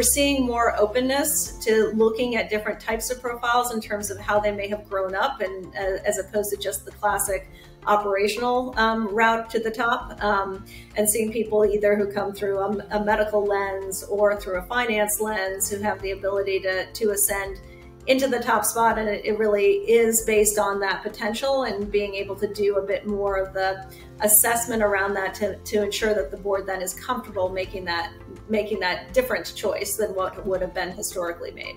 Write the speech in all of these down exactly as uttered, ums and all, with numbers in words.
We're seeing more openness to looking at different types of profiles in terms of how they may have grown up, and uh, as opposed to just the classic operational um, route to the top, um, and seeing people either who come through a, a medical lens or through a finance lens who have the ability to, to ascend into the top spot. And it, it really is based on that potential and being able to do a bit more of the assessment around that to, to ensure that the board then is comfortable making that, making that different choice than what would have been historically made.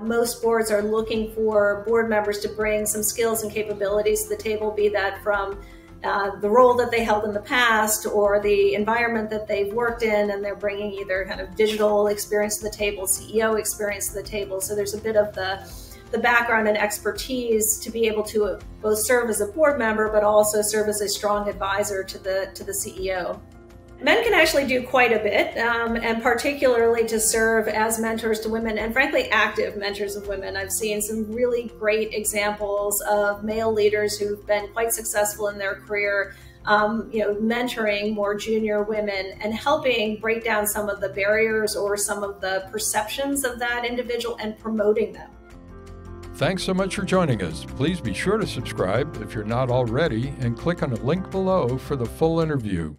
Most boards are looking for board members to bring some skills and capabilities to the table, be that from uh, the role that they held in the past or the environment that they've worked in, and they're bringing either kind of digital experience to the table, C E O experience to the table. So there's a bit of the, the background and expertise to be able to both serve as a board member, but also serve as a strong advisor to the, to the C E O. Men can actually do quite a bit, um, and particularly to serve as mentors to women, and frankly, active mentors of women. I've seen some really great examples of male leaders who've been quite successful in their career, um, you know, mentoring more junior women and helping break down some of the barriers or some of the perceptions of that individual and promoting them. Thanks so much for joining us. Please be sure to subscribe if you're not already, and click on the link below for the full interview.